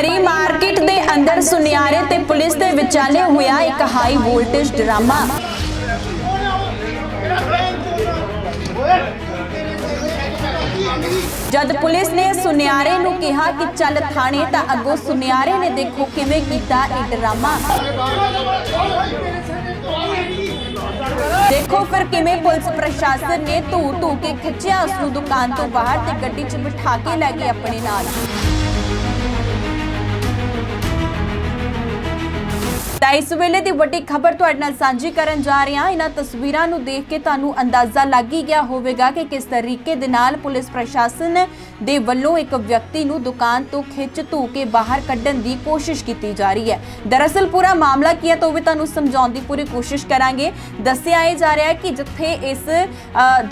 ਭਰੀ ਮਾਰਕੀਟ ਦੇ ਅੰਦਰ ਸੁਨਿਆਰੇ ਤੇ ਪੁਲਿਸ ਦੇ ਵਿਚਾਲੇ ਹੋਇਆ ਇੱਕ ਹਾਈ ਵੋਲਟੇਜ ਡਰਾਮਾ। जद पुलिस ने सुनियारे नू कहा कि चल थाने ता अगो सुनियारे ने देखो किवें कीता इह ड्रामा। देखो फिर किवें पुलिस प्रशासन ने धू धू के खिंचिया उस नू दुकान तो बाहर ते गड्डी च बिठा के लै गए अपने नाल। इस वेले दी वड्डी खबर तुहाडे नाल सांझी करन जा रहे हां। इन्हां तस्वीरां नूं देख के तुहानूं अंदाज़ा लग ही गया होवेगा कि किस तरीके दे नाल पुलिस प्रशासन दे वल्लों एक व्यक्ति नूं दुकान तो खिंच धू के बाहर कड्ढण दी कोशिश कीती जा रही है। दरअसल पूरा मामला की है तो भी तुहानूं समझाउण दी पूरी कोशिश करांगे। दस्सिया जा रहा है कि जिथे इस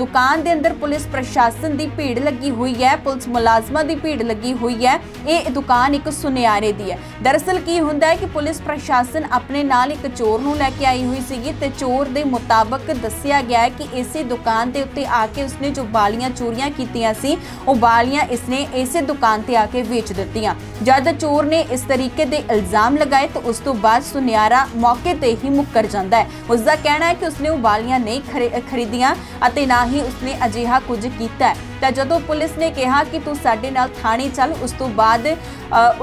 दुकान दे अंदर पुलिस प्रशासन दी भीड़ लगी हुई है, पुलिस मुलाजमां दी भीड़ लगी हुई है, ये दुकान एक सुनियारे दी है। दरअसल की हुंदा है कि पुलिस प्रशासन अपने नाल एक चोर नूं लैके आई हुई सी ते चोर दे मुताबक दस्सिया गया है कि इसी दुकान दे उत्ते आके उसने जो बालियां चोरियां कीतियां सी ओह बालियां इसने इसी दुकान ते आके बेच दित्तियां। जद चोर ने इस तरीके दे इल्जाम लगाए तो उस तो बाद सुनियारा मौके ते ही मुक्कर जांदा है। उसका कहना है कि उसने वह बालियां नहीं खरीदियां अते ना ही उसने अजिहा कुछ कीता है। तो जदों पुलिस ने कहा कि तू साडे नाल थाणे चल उस तो बाद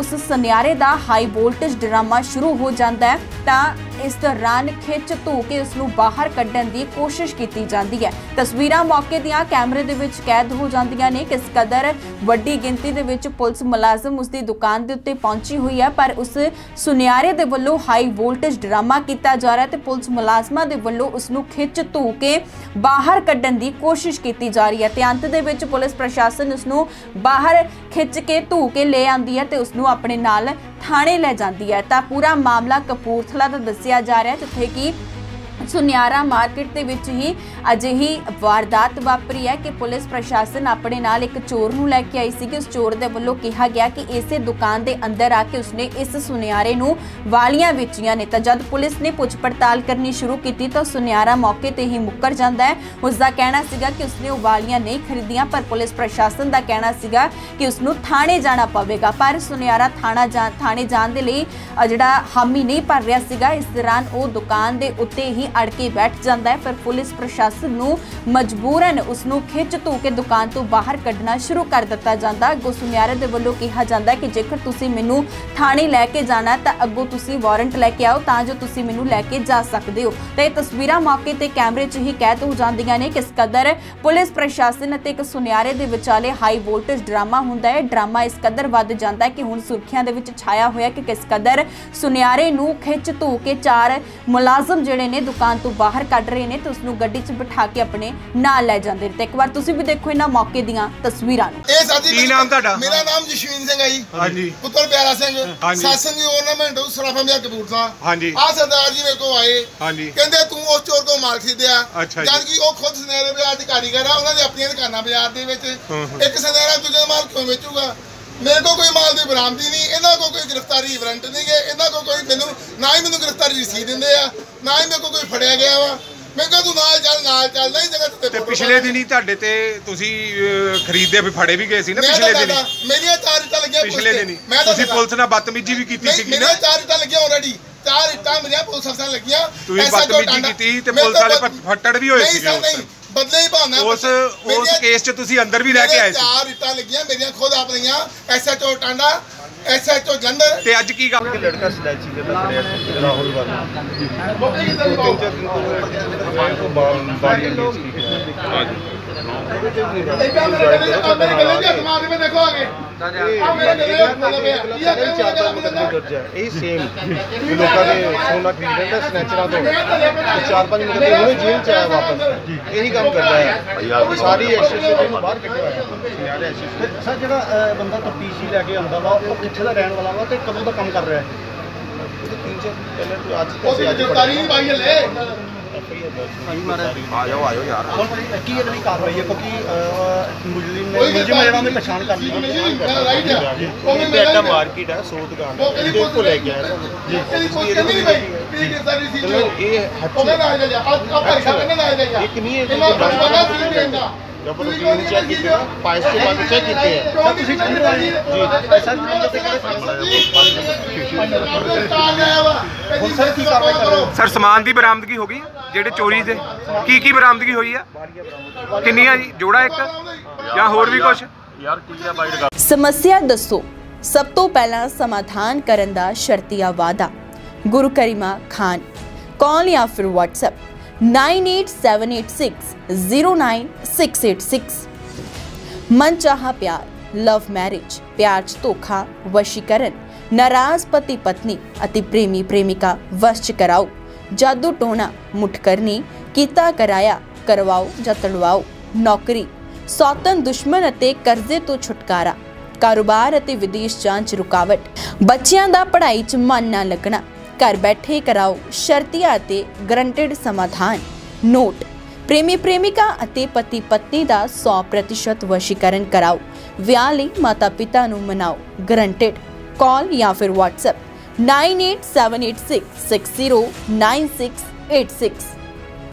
उस सुनियारे दा हाई वोल्टेज ड्रामा शुरू हो जाता है। तो इस दौरान खिंच धू के उसनूं बाहर कड्ढण दी कोशिश की जाती है। तस्वीरां मौके दियां कैमरे दे विच कैद हो जांदियां ने। किस कदर वड्डी गिणती दे विच पुलिस मुलाजम उसकी दुकान दे उत्ते पहुंची हुई है पर उस सुनियारे दे वल्लों हाई वोल्टेज ड्रामा किया जा रहा है। पुलिस मुलाजमां दे वल्लों उसनूं खिंच धू के बाहर कड्ढण दी कोशिश की जा रही है ते अंत दे विच पुलिस प्रशासन उसनूं बाहर खिंच के धू के ले आंदी है ते उसनूं अपने नाल थाणे लै जांदी है। तां पूरा मामला कपूरथला दा दस्सिया जा रहा है जिथे कि सुनियारा मार्केट के विच ही अजिही वारदात वापरी है कि पुलिस प्रशासन अपने नाल एक चोर नूं लैके आई सी। उस चोर दे वल्लों कहा गया कि इसे दुकान दे अंदर आके उसने इस सुनियारे नूं वालियां बेचियां ने। तो जब पुलिस ने पुछ पड़ताल करनी शुरू की तो सुनियारा मौके ते ही मुक्कर जांदा है। उसका कहना सीगा कि उसने वह वालियां नहीं खरीदियां पर पुलिस प्रशासन का कहना सीगा कि उसनूं थाणे जाना पवेगा पर सुनियारा थाणे जाण दे लई जिहड़ा हामी नहीं भर रहा सीगा। इस दौरान वो दुकान के उत्ते ही अड़ के बैठ जाता है पर पुलिस प्रशासन नूं मजबूरन उसनूं खिंच धू के दुकान तो बाहर कढ़ना शुरू कर दिता जाता। अगों सुनियारे दे वल्लों कहा जाता कि जेकर तुसीं मैनूं थाणे लैके जाना तो अगों तुसीं वारंट लैके आओ तां जो तुसीं मैनूं लैके जा सकदे हो। तो ये तस्वीरां मौके ते कैमरे च ही कैद हो जांदियां ने। किस कदर पुलिस प्रशासन अते एक सुनियारे दे विचाले हाई वोल्टेज ड्रामा हुंदा है। ड्रामा इस कदर वध जांदा है कि हुण सुर्खियां दे विच छाया होया कि किस कदर सुनियारे नूं खिंच धू के चार मुलाजम जिहड़े ने दुकान तो बाहर कढ़ रहे हैं तो उसनू गड्डी च बिठा के अपने नाल लै जाते हैं। एक बार तुसी भी देखो इन्हां मौके दियां तस्वीरां। मेरा नाम जशवीन सिंह है जी, पुत्र प्यारा सिंह, शासन दी ऑर्नामेंट सराफा मेरा कपूरथला। आ सरदार जी मेरे को आए कहंदे तू उस चोर को माल खरीदिया जद कि ओह खुद सुनहरे बाजार दी कारीगर है। उन्हां दी अपनी दुकानां बाजार दे विच एक सुनहरा दूजे माल क्यों बेचूगा। मेरे को कोई माल की बरामदी नहीं, इन्हों को कोई गिरफ्तारी वारंट नहीं है, इन्हों को कोई मैनू ना ही मैनू गिरफ्तारी रसीद देंगे आ ना ही मेरे को कोई फड़िया गया वा। मैं कहा तू नाल चल नहीं जगह। पिछले दिन ही तुहाडे ते तुसी खरीददे भी फड़े भी गए सी ना पिछले दिन। मेरियां चार इट्टां लगियां पिछले दिन। मैं तुसी पुलिस नाल बदतमीजी भी कीती सी ना। मेरियां चार इट्टां लगियां ऑलरेडी, चार इट्टां मेरियां पुलिस अफसर लगियां। तुसी बदतमीजी कीती ते पुलिस वाले पर फट्टड़ भी होए सी। बदले ही बहाना उस केस च तुसी अंदर भी लैके आए। चार इट्टां लगियां मेरियां खुद आप लगियां। एसएचओ टांडा, एसएचओ जंदर ते अज की गल लड़का स्टैची दे राहुल वर्मा सोना खरीददा स्नैचरां तों चार पांच मुंडे हुणे जेल च आया वापस यही काम करता है। सारी एसएससी को बाहर कटिया है सर। जो बंदा तपीशी लैके आता वा वो कितने का रहने वाला वा तो कदों का काम कर रहा है। तीन चार पहले तो आज मार्केट है 100 दुकान को लेके आया। सर समान की बरामदगी हो गई जेडे चोरी से की बरामदगी हुई है किन्नियां जी जोड़ा एक या होर भी कुछ समस्या दसो सब तो पहला समाधान करन दा शर्तिया वादा गुरु करीमा खान कॉल या फिर व्हाट्सएप 9878609686 मनचाहा प्यार लव मैरिज प्यार धोखा वशीकरण नाराज पति पत्नी अति प्रेमी प्रेमिका वश कराओ जादू टोना मुठकरनी कीता कराया करवाओ या तड़वाओ नौकरी सौतन दुश्मन अते कर्जे तो छुटकारा कारोबार अते विदेश जांच रुकावट बच्चियां दा पढ़ाई च मन ना लगना घर बैठे कराओ शर्तिया गरंटेड समाधान नोट प्रेमी प्रेमिका अते पति पत्नी का 100% वशीकरण कराओ विआह लई माता पिता नूं मनाओ गरंटेड कॉल या फिर व्हाट्सएप 9878660968